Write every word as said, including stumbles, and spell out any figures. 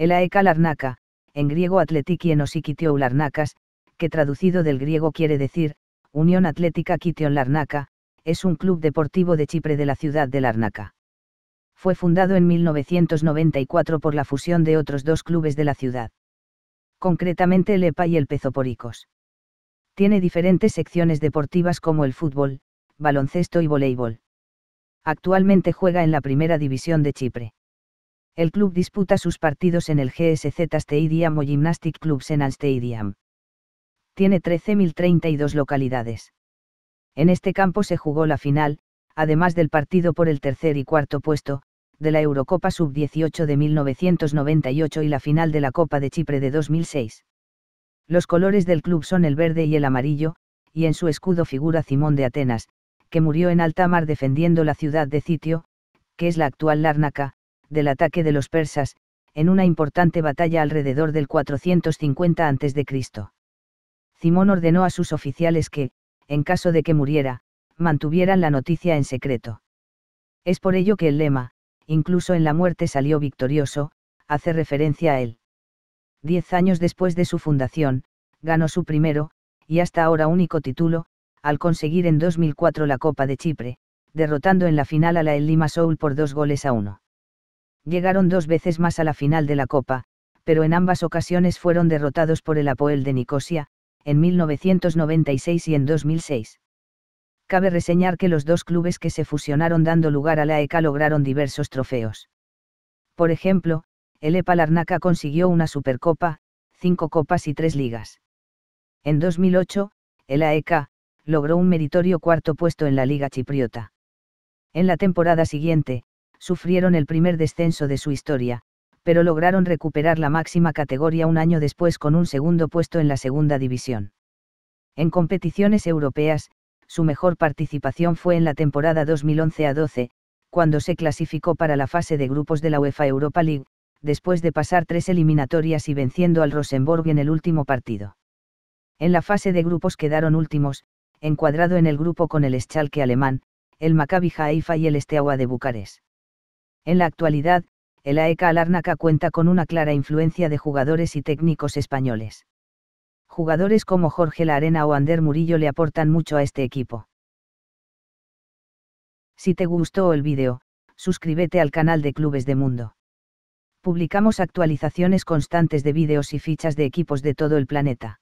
El A E K Larnaca, en griego Atletiki en Osikitiou Larnacas, que traducido del griego quiere decir, Unión Atlética Kition Larnaca, es un club deportivo de Chipre de la ciudad de Larnaca. Fue fundado en mil novecientos noventa y cuatro por la fusión de otros dos clubes de la ciudad. Concretamente el E P A y el Pezoporicos. Tiene diferentes secciones deportivas como el fútbol, baloncesto y voleibol. Actualmente juega en la Primera División de Chipre. El club disputa sus partidos en el G S Z Stadium o Gymnastic Clubs en Al Stadium. Tiene trece mil treinta y dos localidades. En este campo se jugó la final, además del partido por el tercer y cuarto puesto, de la Eurocopa sub dieciocho de mil novecientos noventa y ocho y la final de la Copa de Chipre de dos mil seis. Los colores del club son el verde y el amarillo, y en su escudo figura Cimón de Atenas, que murió en alta mar defendiendo la ciudad de Citio, que es la actual Larnaca, del ataque de los persas, en una importante batalla alrededor del cuatrocientos cincuenta antes de Cristo. Cimón ordenó a sus oficiales que, en caso de que muriera, mantuvieran la noticia en secreto. Es por ello que el lema, incluso en la muerte salió victorioso, hace referencia a él. Diez años después de su fundación, ganó su primero, y hasta ahora único título, al conseguir en dos mil cuatro la Copa de Chipre, derrotando en la final a la el Limassol por dos goles a uno. Llegaron dos veces más a la final de la Copa, pero en ambas ocasiones fueron derrotados por el Apoel de Nicosia, en mil novecientos noventa y seis y en dos mil seis. Cabe reseñar que los dos clubes que se fusionaron dando lugar a la A E K lograron diversos trofeos. Por ejemplo, el E P A Larnaca consiguió una Supercopa, cinco copas y tres ligas. En dos mil ocho, el A E K logró un meritorio cuarto puesto en la Liga Chipriota. En la temporada siguiente, sufrieron el primer descenso de su historia, pero lograron recuperar la máxima categoría un año después con un segundo puesto en la Segunda División. En competiciones europeas, su mejor participación fue en la temporada dos mil once a doce, cuando se clasificó para la fase de grupos de la UEFA Europa League, después de pasar tres eliminatorias y venciendo al Rosenborg en el último partido. En la fase de grupos quedaron últimos, encuadrado en el grupo con el Schalke alemán, el Maccabi Haifa y el Steaua de Bucarest. En la actualidad, el A E K Larnaca cuenta con una clara influencia de jugadores y técnicos españoles. Jugadores como Jorge Larena o Ander Murillo le aportan mucho a este equipo. Si te gustó el vídeo, suscríbete al canal de Clubes de Mundo. Publicamos actualizaciones constantes de vídeos y fichas de equipos de todo el planeta.